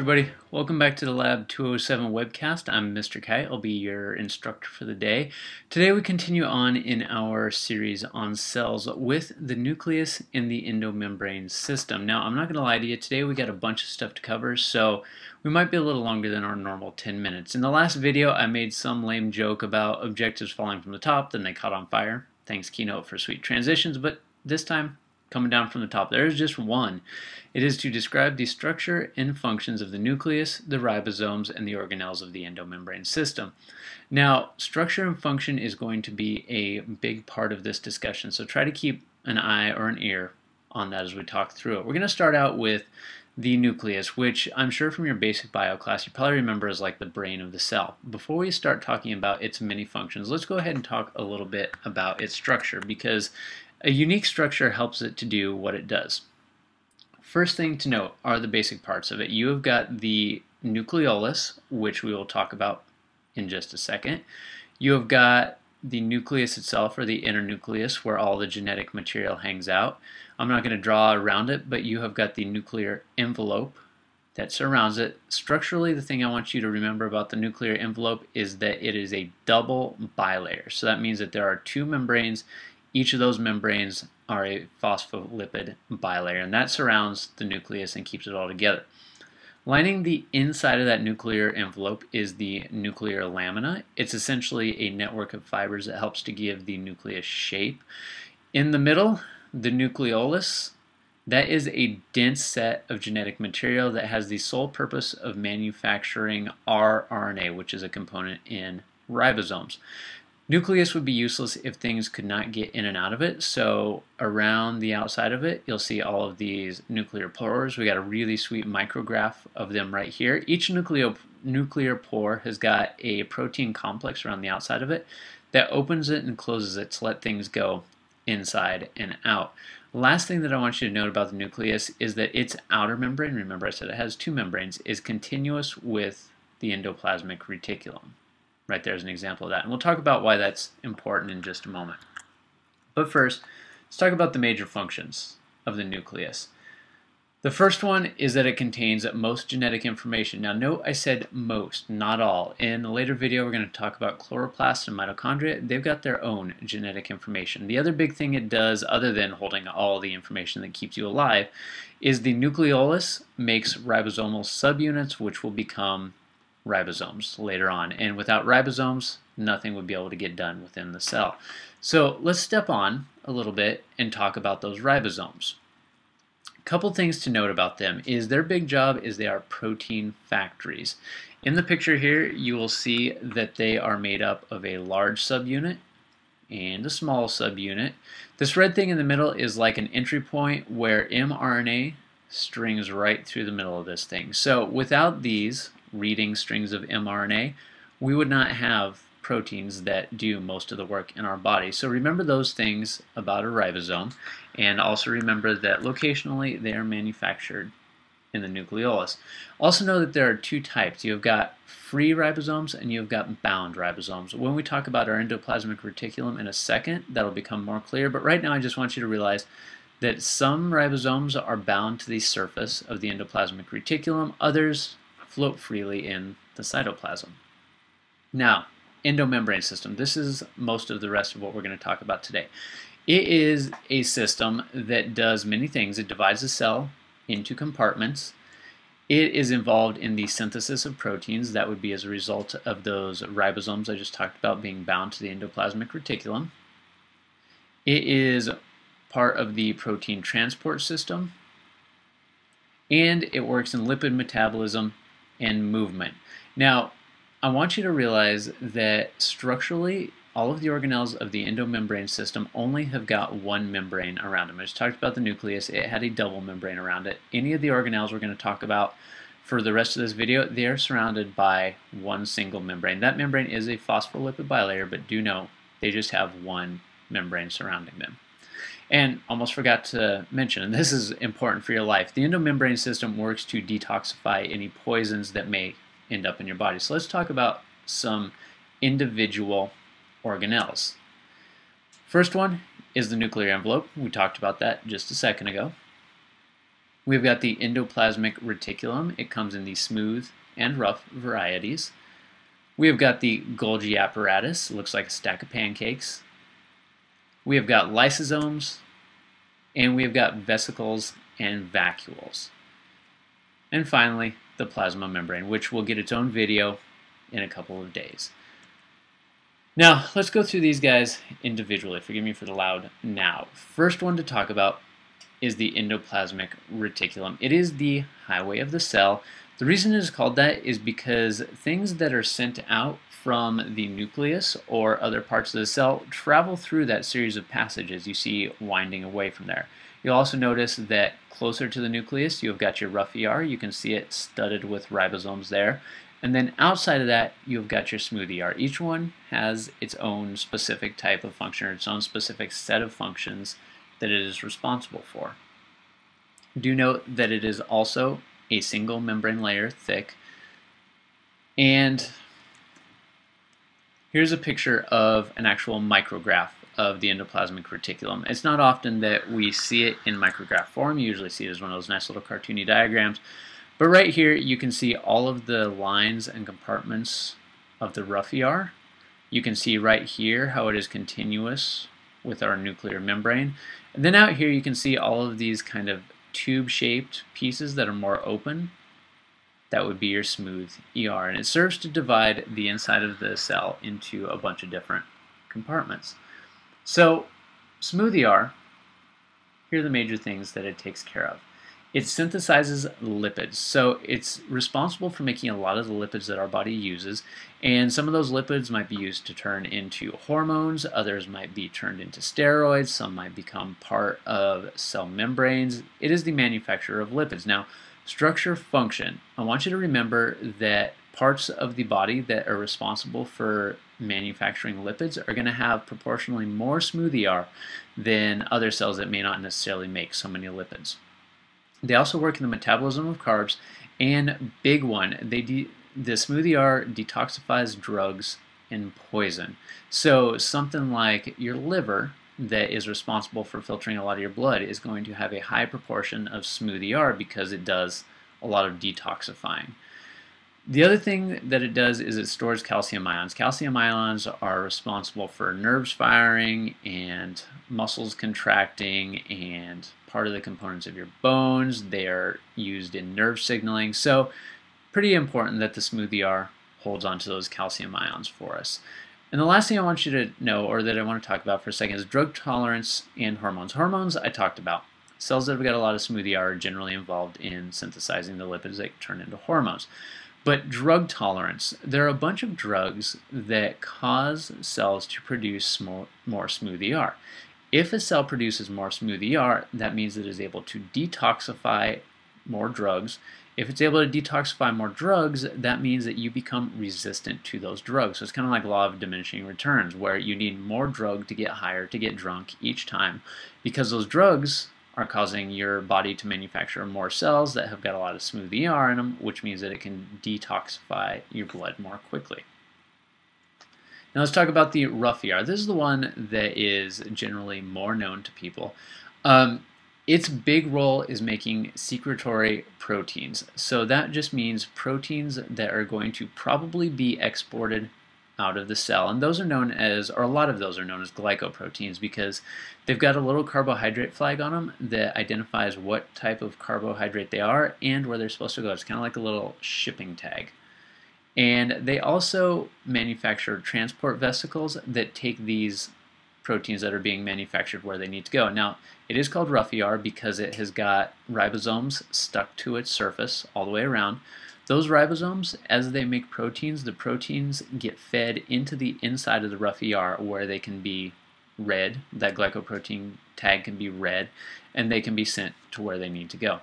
everybody, welcome back to the Lab 207 webcast. I'm Mr. Kite, I'll be your instructor for the day. Today we continue on in our series on cells with the nucleus and the endomembrane system. Now I'm not going to lie to you, today we got a bunch of stuff to cover, so we might be a little longer than our normal 10 minutes. In the last video I made some lame joke about objectives falling from the top, then they caught on fire. Thanks Keynote for sweet transitions, but this time coming down from the top, there is just one. It is to describe the structure and functions of the nucleus, the ribosomes, and the organelles of the endomembrane system. Now, structure and function is going to be a big part of this discussion, so try to keep an eye or an ear on that as we talk through it. We're going to start out with the nucleus, which I'm sure from your basic bio class you probably remember as like the brain of the cell. Before we start talking about its many functions, let's go ahead and talk a little bit about its structure, because a unique structure helps it to do what it does. First thing to note are the basic parts of it. You have got the nucleolus, which we will talk about in just a second. You have got the nucleus itself, or the inner nucleus, where all the genetic material hangs out. I'm not going to draw around it, but you have got the nuclear envelope that surrounds it. Structurally, the thing I want you to remember about the nuclear envelope is that it is a double bilayer. So that means that there are two membranes. Each of those membranes are a phospholipid bilayer, and that surrounds the nucleus and keeps it all together. Lining the inside of that nuclear envelope is the nuclear lamina. It's essentially a network of fibers that helps to give the nucleus shape. In the middle, the nucleolus. That is a dense set of genetic material that has the sole purpose of manufacturing rRNA, which is a component in ribosomes. Nucleus would be useless if things could not get in and out of it, so around the outside of it you'll see all of these nuclear pores. We got a really sweet micrograph of them right here. Each nuclear pore has got a protein complex around the outside of it that opens it and closes it to let things go inside and out. Last thing that I want you to note about the nucleus is that its outer membrane, remember I said it has two membranes, is continuous with the endoplasmic reticulum. Right there is an example of that, and we'll talk about why that's important in just a moment. But first, let's talk about the major functions of the nucleus. The first one is that it contains most genetic information. Now note I said most, not all. In a later video we're going to talk about chloroplasts and mitochondria. They've got their own genetic information. The other big thing it does, other than holding all the information that keeps you alive, is the nucleolus makes ribosomal subunits which will become ribosomes later on, and without ribosomes nothing would be able to get done within the cell. So let's step on a little bit and talk about those ribosomes. A couple things to note about them is their big job is they are protein factories. In the picture here you will see that they are made up of a large subunit and a small subunit. This red thing in the middle is like an entry point where mRNA strings right through the middle of this thing. So without these reading strings of mRNA, we would not have proteins that do most of the work in our body. So remember those things about a ribosome, and also remember that locationally they are manufactured in the nucleolus. Also know that there are two types. You've got free ribosomes and you've got bound ribosomes. When we talk about our endoplasmic reticulum in a second, that'll become more clear, but right now I just want you to realize that some ribosomes are bound to the surface of the endoplasmic reticulum, others float freely in the cytoplasm. Now, endomembrane system. This is most of the rest of what we're going to talk about today. It is a system that does many things. It divides the cell into compartments. It is involved in the synthesis of proteins. That would be as a result of those ribosomes I just talked about being bound to the endoplasmic reticulum. It is part of the protein transport system, and it works in lipid metabolism and movement. Now, I want you to realize that structurally, all of the organelles of the endomembrane system only have got one membrane around them. I just talked about the nucleus, it had a double membrane around it. Any of the organelles we're going to talk about for the rest of this video, they are surrounded by one single membrane. That membrane is a phospholipid bilayer, but do know they just have one membrane surrounding them. And almost forgot to mention, and this is important for your life, the endomembrane system works to detoxify any poisons that may end up in your body. So let's talk about some individual organelles. First one is the nuclear envelope. We talked about that just a second ago. We've got the endoplasmic reticulum. It comes in the smooth and rough varieties. We've got the Golgi apparatus. It looks like a stack of pancakes. We have got lysosomes, and we have got vesicles and vacuoles. And finally, the plasma membrane, which will get its own video in a couple of days. Now, let's go through these guys individually. Forgive me for the loud now. First one to talk about is the endoplasmic reticulum. It is the highway of the cell. The reason it is called that is because things that are sent out from the nucleus or other parts of the cell travel through that series of passages you see winding away from there. You'll also notice that closer to the nucleus, you've got your rough ER. You can see it studded with ribosomes there. And then outside of that, you've got your smooth ER. Each one has its own specific type of function or its own specific set of functions that it is responsible for. Do note that it is also a single membrane layer thick. And here's a picture of an actual micrograph of the endoplasmic reticulum. It's not often that we see it in micrograph form. You usually see it as one of those nice little cartoony diagrams. But right here, you can see all of the lines and compartments of the rough ER. You can see right here how it is continuous with our nuclear membrane. And then out here, you can see all of these kind of tube-shaped pieces that are more open. That would be your smooth ER. And it serves to divide the inside of the cell into a bunch of different compartments. So, smooth ER, here are the major things that it takes care of. It synthesizes lipids, so it's responsible for making a lot of the lipids that our body uses, and some of those lipids might be used to turn into hormones, others might be turned into steroids, some might become part of cell membranes. It is the manufacturer of lipids. Now, structure function. I want you to remember that parts of the body that are responsible for manufacturing lipids are going to have proportionally more smooth ER than other cells that may not necessarily make so many lipids. They also work in the metabolism of carbs, and big one, the smooth ER detoxifies drugs and poison. So something like your liver that is responsible for filtering a lot of your blood is going to have a high proportion of smooth ER because it does a lot of detoxifying. The other thing that it does is it stores calcium ions. Calcium ions are responsible for nerves firing and muscles contracting and part of the components of your bones. They are used in nerve signaling. So pretty important that the smooth ER holds onto those calcium ions for us. And the last thing I want you to know, or that I want to talk about for a second, is drug tolerance and hormones. Hormones I talked about. Cells that have got a lot of smooth ER are generally involved in synthesizing the lipids that turn into hormones. But drug tolerance. There are a bunch of drugs that cause cells to produce more smooth ER. If a cell produces more smooth ER, that means it is able to detoxify more drugs. If it's able to detoxify more drugs, that means that you become resistant to those drugs. So it's kind of like law of diminishing returns, where you need more drug to get higher, to get drunk each time, because those drugs are causing your body to manufacture more cells that have got a lot of smooth ER in them, which means that it can detoxify your blood more quickly. Now let's talk about the rough ER. This is the one that is generally more known to people. Its big role is making secretory proteins. So that just means proteins that are going to probably be exported out of the cell, and those are known as, or a lot of those are known as glycoproteins, because they've got a little carbohydrate flag on them that identifies what type of carbohydrate they are and where they're supposed to go. It's kind of like a little shipping tag. And they also manufacture transport vesicles that take these proteins that are being manufactured where they need to go. Now, it is called rough ER because it has got ribosomes stuck to its surface all the way around. Those ribosomes, as they make proteins, the proteins get fed into the inside of the rough ER where they can be read. That glycoprotein tag can be read, and they can be sent to where they need to go.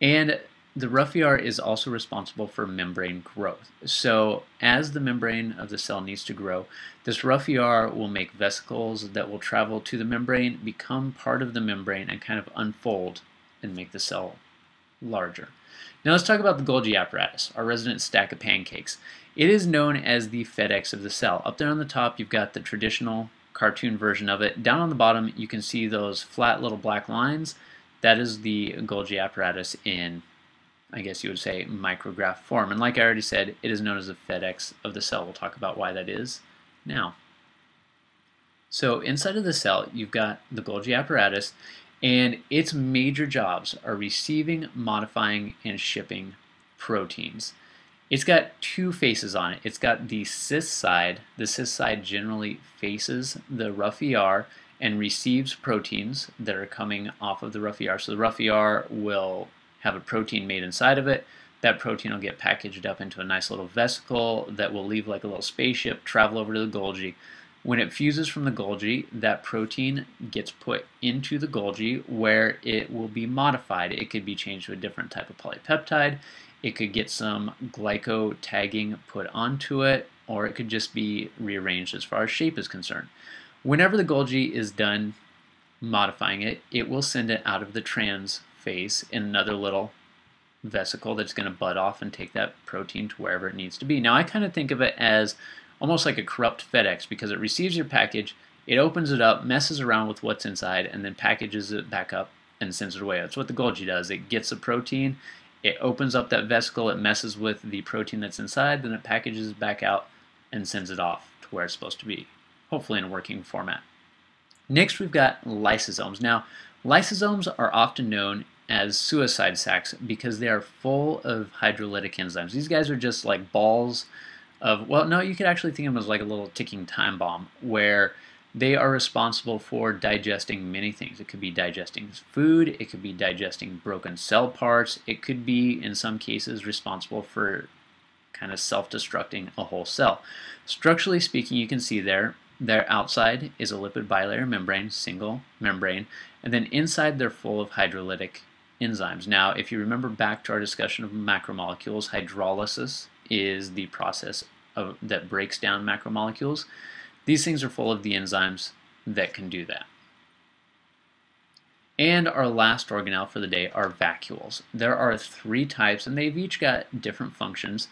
And the rough ER is also responsible for membrane growth. So as the membrane of the cell needs to grow, this rough ER will make vesicles that will travel to the membrane, become part of the membrane, and kind of unfold and make the cell larger. Now let's talk about the Golgi apparatus, our resident stack of pancakes. It is known as the FedEx of the cell. Up there on the top, you've got the traditional cartoon version of it. Down on the bottom, you can see those flat little black lines. That is the Golgi apparatus in, I guess you would say, micrograph form. And like I already said, it is known as the FedEx of the cell. We'll talk about why that is now. So inside of the cell, you've got the Golgi apparatus, and its major jobs are receiving, modifying, and shipping proteins. It's got two faces on it. It's got the cis side. The cis side generally faces the rough ER and receives proteins that are coming off of the rough ER. So the rough ER will have a protein made inside of it. That protein will get packaged up into a nice little vesicle that will leave like a little spaceship, travel over to the Golgi. When it fuses from the Golgi, that protein gets put into the Golgi where it will be modified. It could be changed to a different type of polypeptide. It could get some glyco tagging put onto it, or it could just be rearranged as far as shape is concerned. Whenever the Golgi is done modifying it, it will send it out of the trans phase in another little vesicle that's going to bud off and take that protein to wherever it needs to be. Now I kind of think of it as almost like a corrupt FedEx, because it receives your package, it opens it up, messes around with what's inside, and then packages it back up and sends it away. That's what the Golgi does. It gets a protein, it opens up that vesicle, it messes with the protein that's inside, then it packages it back out and sends it off to where it's supposed to be, hopefully in a working format. Next, we've got lysosomes. Now, lysosomes are often known as suicide sacs because they are full of hydrolytic enzymes. These guys are just like balls of, well, no, you could actually think of them as like a little ticking time bomb, where they are responsible for digesting many things. It could be digesting food, it could be digesting broken cell parts, it could be, in some cases, responsible for kind of self-destructing a whole cell. Structurally speaking, you can see their outside is a lipid bilayer membrane, single membrane, and then inside they're full of hydrolytic enzymes. Now, if you remember back to our discussion of macromolecules, hydrolysis is the process that breaks down macromolecules. These things are full of the enzymes that can do that. And our last organelle for the day are vacuoles. There are three types, and they've each got different functions.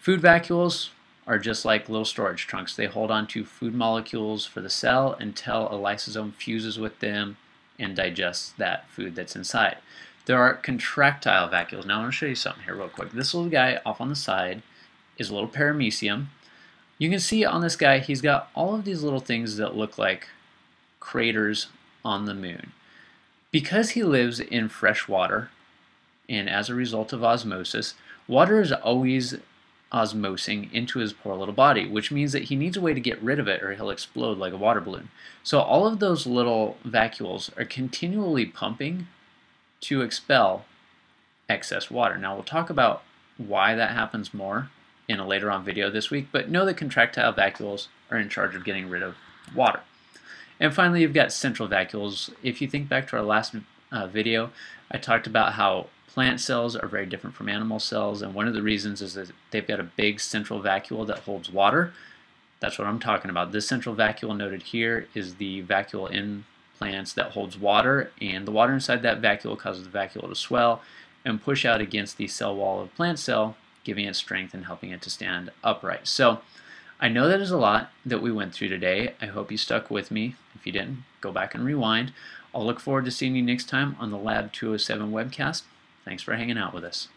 Food vacuoles are just like little storage trunks. They hold on to food molecules for the cell until a lysosome fuses with them and digests that food that's inside. There are contractile vacuoles. Now I want to show you something here real quick. This little guy off on the side is a little paramecium. You can see on this guy, he's got all of these little things that look like craters on the moon. Because he lives in fresh water, and as a result of osmosis, water is always osmosing into his poor little body, which means that he needs a way to get rid of it or he'll explode like a water balloon. So all of those little vacuoles are continually pumping to expel excess water. Now we'll talk about why that happens more in a later on video this week, but know that contractile vacuoles are in charge of getting rid of water. And finally, you've got central vacuoles. If you think back to our last video, I talked about how plant cells are very different from animal cells, and one of the reasons is that they've got a big central vacuole that holds water. That's what I'm talking about. This central vacuole noted here is the vacuole in plants that holds water, and the water inside that vacuole causes the vacuole to swell and push out against the cell wall of plant cell, giving it strength and helping it to stand upright. So I know that is a lot that we went through today. I hope you stuck with me. If you didn't, go back and rewind. I'll look forward to seeing you next time on the Lab 207 webcast. Thanks for hanging out with us.